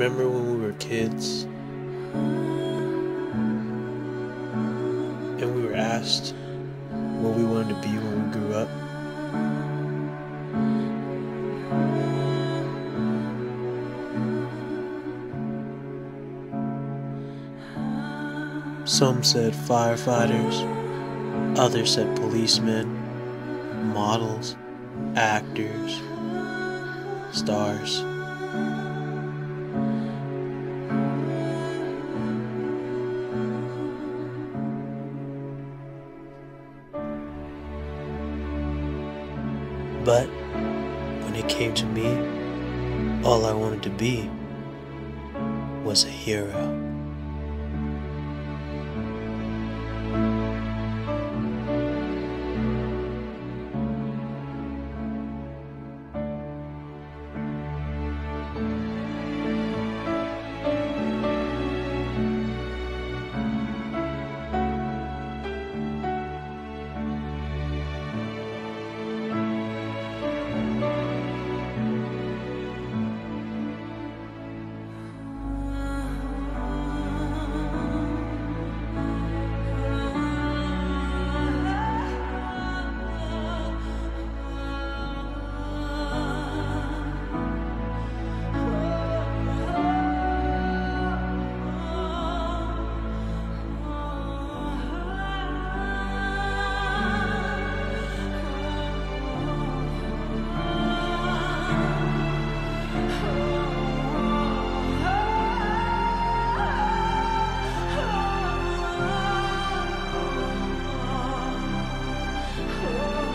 remember when we were kids and we were asked what we wanted to be when we grew up? Some said firefighters, others said policemen, models, actors, stars. But when it came to me, all I wanted to be was a hero.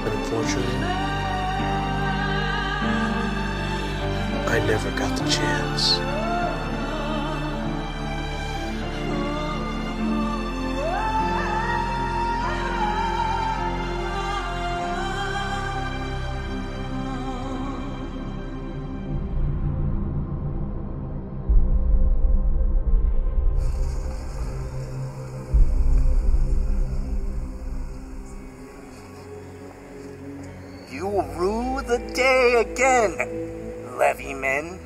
Unfortunately, I never got the chance. You rue the day again, Leviman.